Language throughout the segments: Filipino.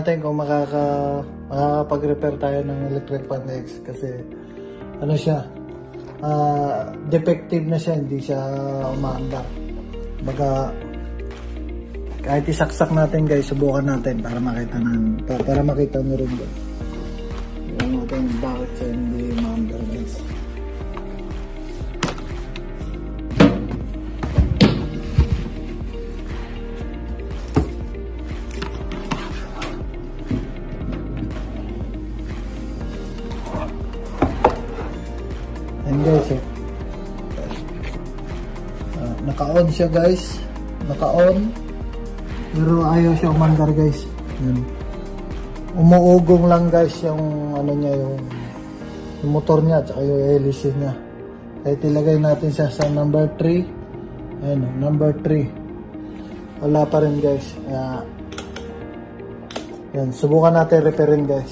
natin kung makakapag-repair tayo ng electric fan X kasi ano siya, defective na siya, hindi siya umaandar. Baka kahit isaksak natin guys, subukan natin para makita natin, para makita nyo rin guys. Ayan natin bakit siya hindi umaandar guys. Guys, naka-on siya guys, naka-on pero ayaw siya umandar guys. Yan. Umuugong lang guys yung ano niya, yung motor niya at yung hélice niya. Kaya tilagay natin siya sa number 3. Ayan, number 3 wala pa rin guys. Yan, subukan natin repairin guys.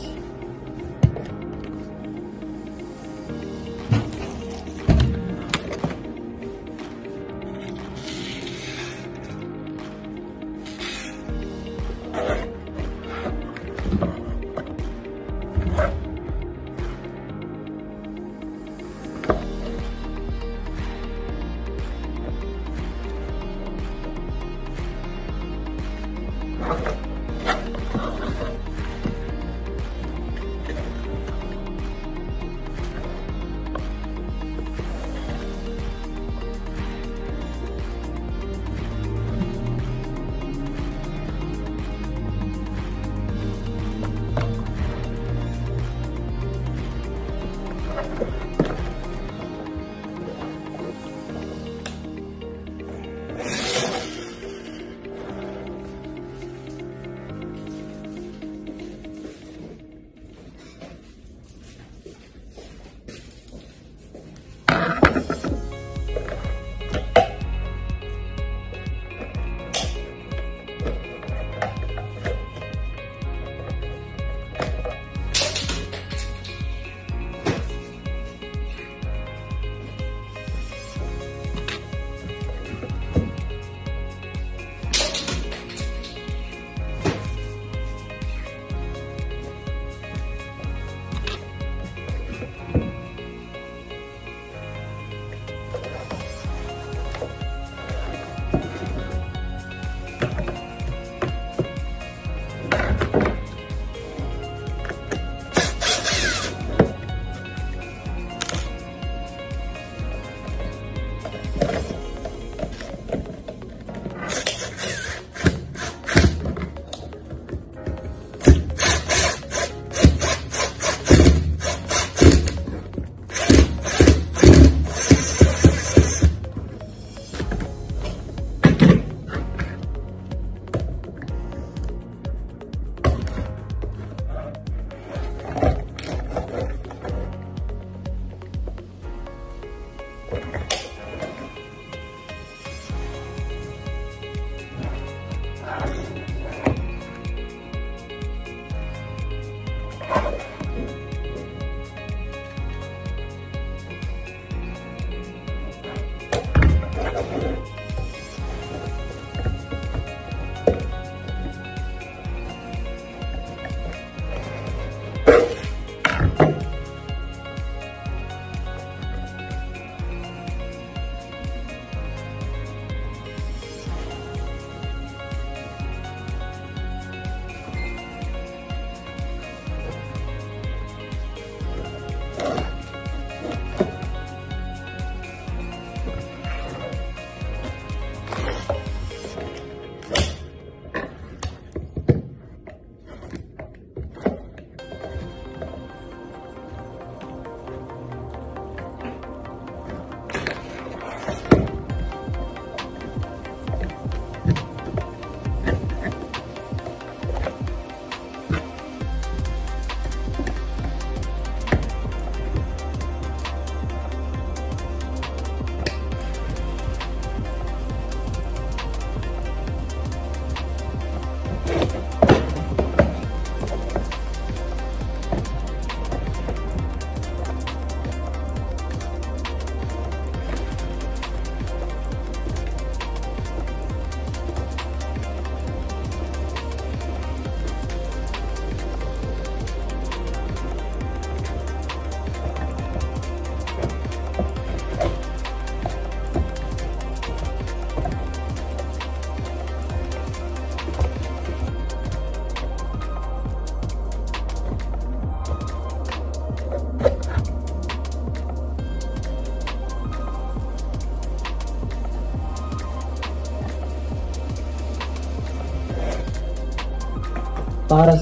para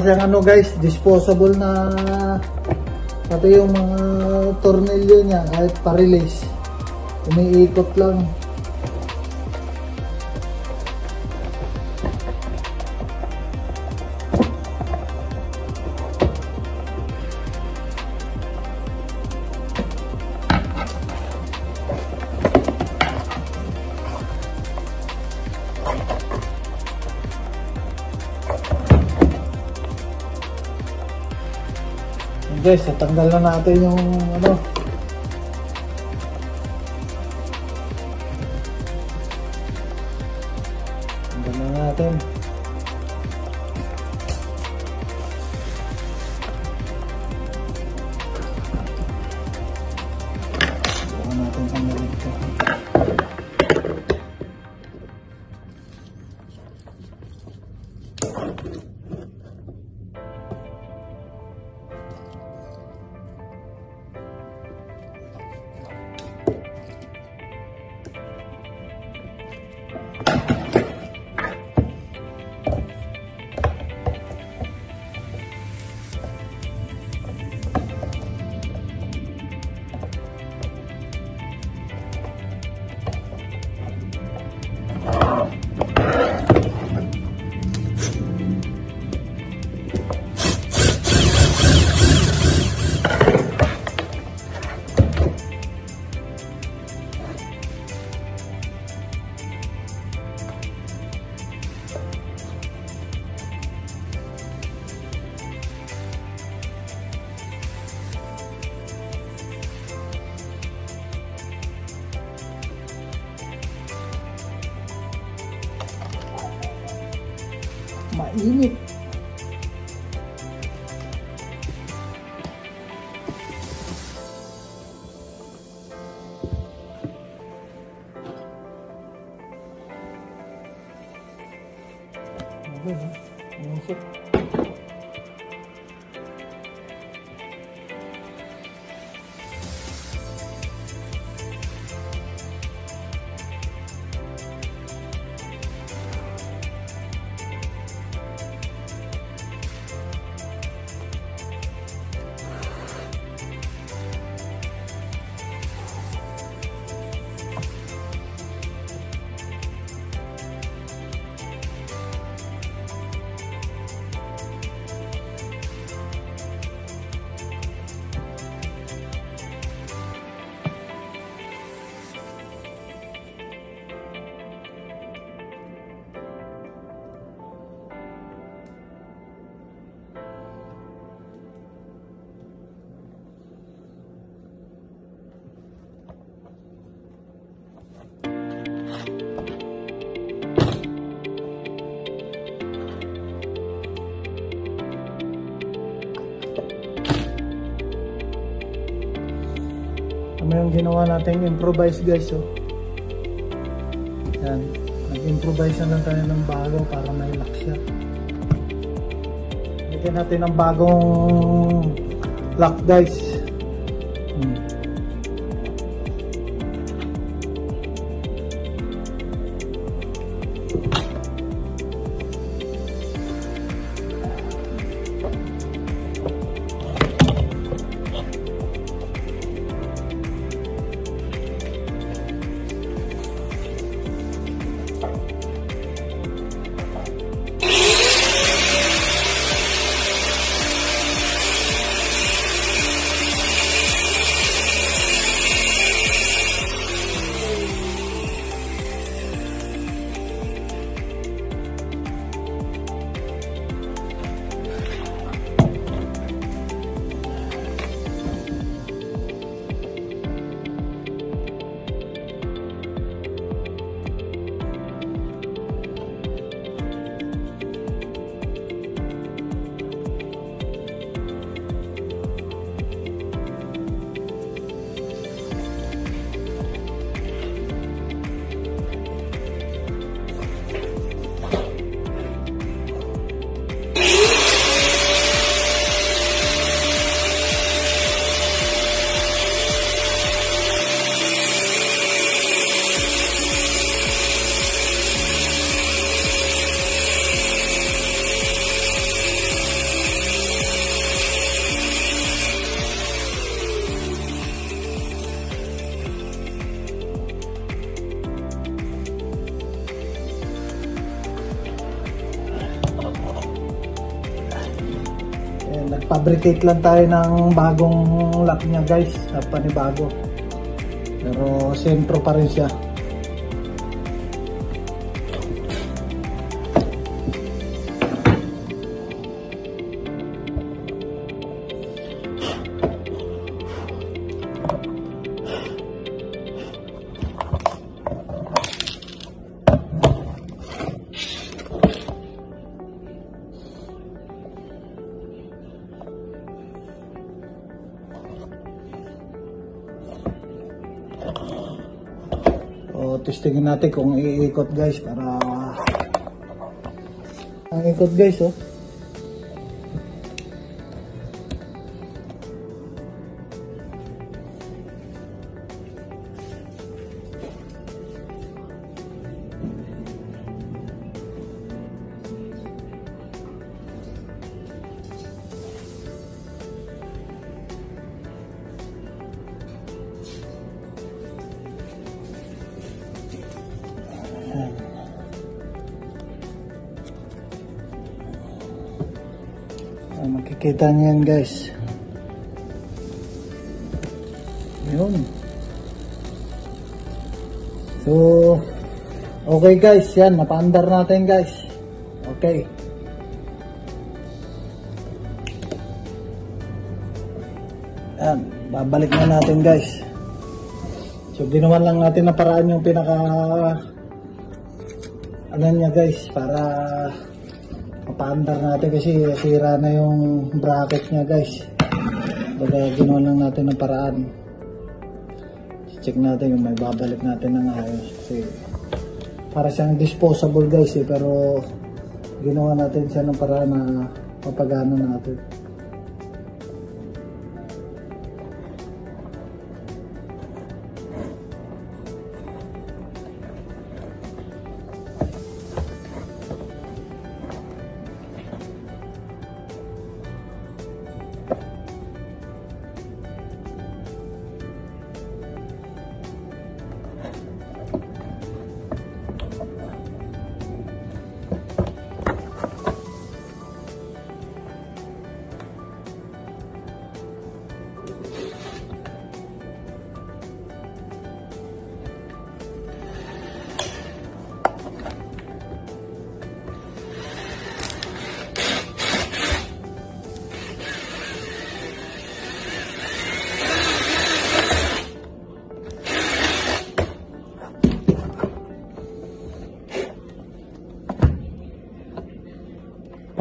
siyang ano guys, disposable na, pati yung mga tornilyo niya kahit pa-release umiikot lang. Guys, natanggal na natin yung ano. Tanggal na natin. Tanggal natin ito. Mainit. Okay, masuk. Yung ginawa natin improvise guys, so yan, nag-improvise na lang tayo ng bago para may lock. Bigyan natin ng bagong lock guys. Nag-fabricate lang tayo ng bagong lock niya guys, na panibago. Pero sentro pa rin siya. O, testingin natin kung iikot guys, para ang ikot guys oh. Makikita nyo yan guys. Yun. So okay guys, yan napaandar natin guys. Okay. Yan, babalik na natin guys. So ginawan lang natin na paraan yung pinaka ano niya guys, para paandar natin kasi sira na yung bracket niya guys. Kaya ginawa lang natin ng paraan. Check natin kung may babalik natin ng ayos. Kasi para siyang disposable guys eh, pero ginawa natin siya ng paraan na mapagana natin.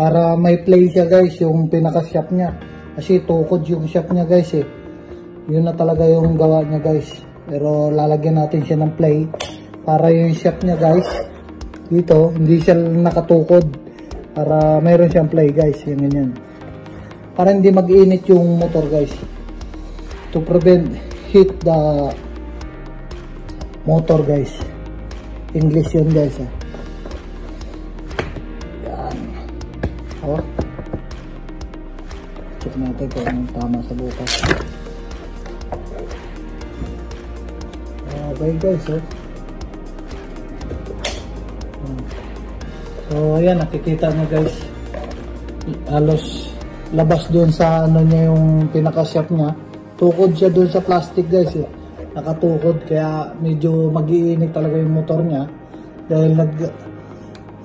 Para may play siya guys, yung pinaka-shop niya. Kasi tukod yung shop niya guys eh. Yun na talaga yung gawa niya guys. Pero lalagyan natin siya ng play. Para yung shop niya guys, dito, hindi siya nakatukod. Para mayroon siyang play guys. Yan ganyan. Para hindi mag-init yung motor guys. To prevent heat the motor guys. English yun guys eh. Oh. Check natin kung tama sa butas. Okay guys eh. So ayan, nakikita nyo guys, halos labas doon sa ano niya yung pinaka-shop niya. Tukod siya doon sa plastic guys eh. Nakatukod, kaya medyo mag-iinit talaga yung motor niya. Dahil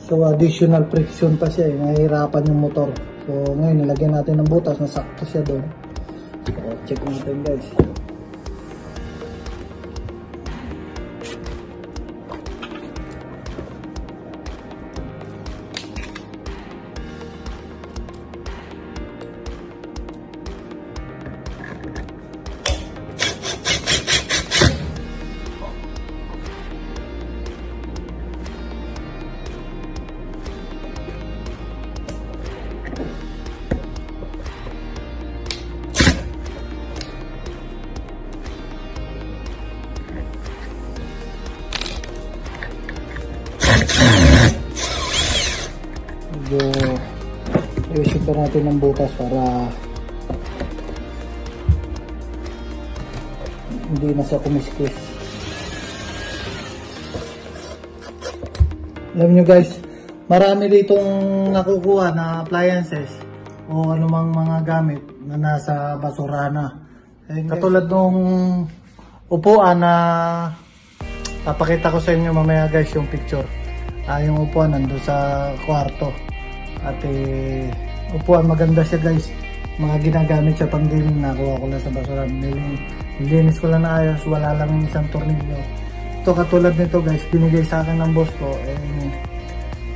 so additional friction pa siya eh, nahihirapan yung motor. So ngayon nilagyan natin ng butas, nasakto siya doon. So check natin guys. Ito natin ng butas para hindi na siya kumiskis. Alam nyo guys, marami ditong nakukuha na appliances o anumang mga gamit na nasa basurana. Katulad nung upuan na papakita ko sa inyo mamaya guys yung picture. Yung upuan nandun sa kwarto. At upuan maganda siya guys. Mga ginagamit siya pang gaming nakuha ko lang sa basurana. Nilinis ko lang na ayos. Wala lang yung isang tornilyo. Ito katulad nito guys. Binigay sa akin ng boss ko.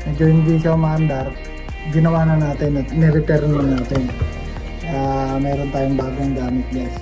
Medyo hindi siya umaandar. Ginawa na natin at nirepair na natin. Meron tayong bagong gamit guys.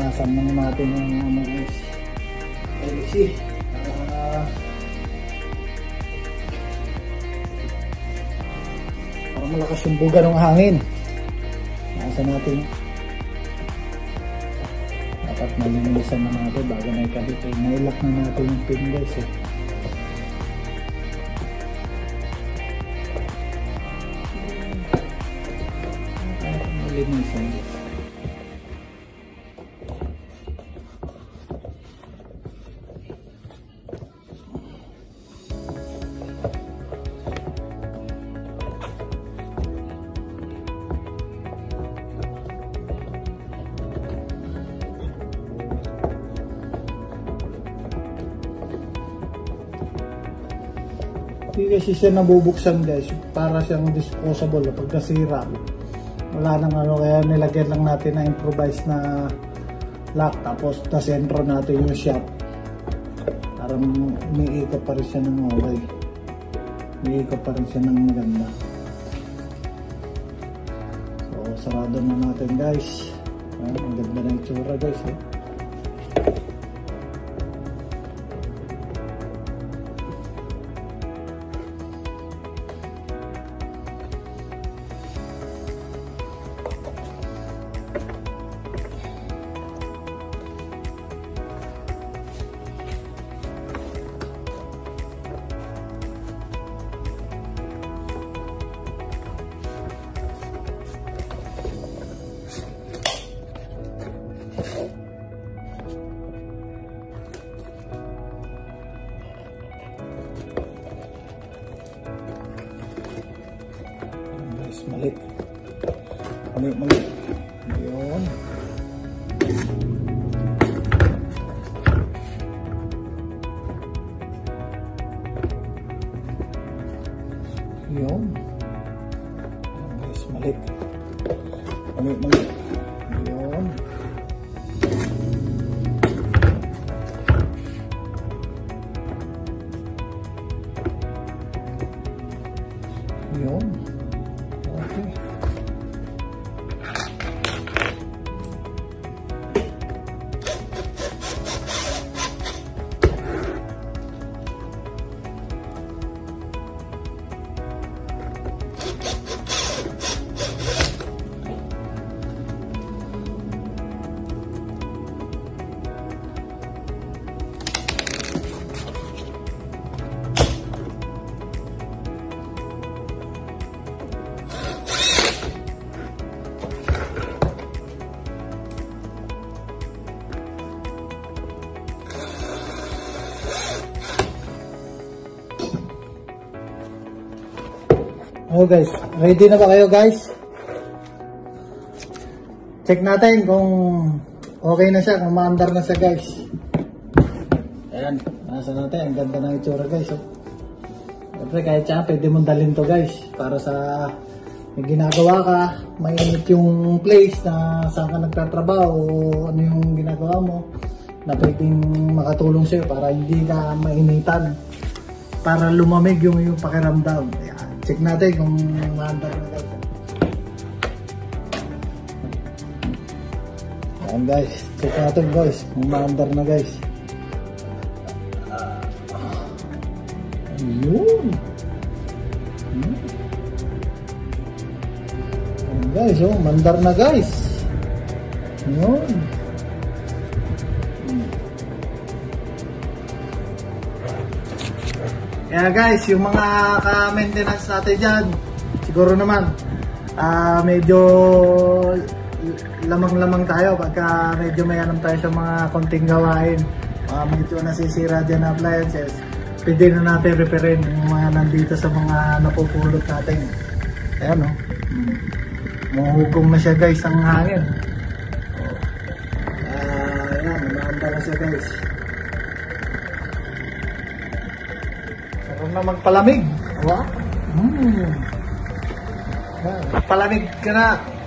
Nasamang natin yung mga guys. Let's see. Parang malakas yung buga ng hangin. Nasa natin. Dapat malinisan na natin bago na ikabit. Nailak na natin yung pin guys eh. Malinisan guys. Kasi siya nabubuksan guys, para siyang disposable. Pag nasira, wala nang ano, kaya nilagyan lang natin na improvised na lock, tapos nasentro natin yung shop. Parang umiikot pa rin siya ng okay, umiikot pa rin siya ng maganda. So sarado na natin guys. Ang ganda ng tsura guys eh. Malik. Malik. Ayun. Ayun. Guys, malik. Malik. Ayun. Ayun. Oh guys, ready na ba kayo guys? Check natin kung okay na siya, kung maandar na siya guys. Ayan, nasa natin. Ang ganda ng itsura, guys. Siyempre, kahit siya, pwede mong dalhin to, guys. Para sa may ginagawa ka, mainit yung place na saan ka nagtatrabaho o ano yung ginagawa mo na pwedeng makatulong sa'yo para hindi ka mainitan, para lumamig yung pakiramdam. Ayan, check natin kung maandar na tayo. Ayan guys, check natin guys kung maandar na guys. Ayun. Ayan guys, oh, mandar na guys. Ayun. Kaya guys, yung mga ka-maintenance natin dyan, siguro naman medyo lamang-lamang tayo pagka medyo mayanam tayo sa mga konting gawain. Medyo nasisira dyan na appliances, pwede na natin referin yung mga nandito sa mga napupulot natin. Ayan o, mahugong na siya guys ang hangin. Ayan, mahanda na siya guys. Huwag na magpalamig. Wow. Palamig ka na.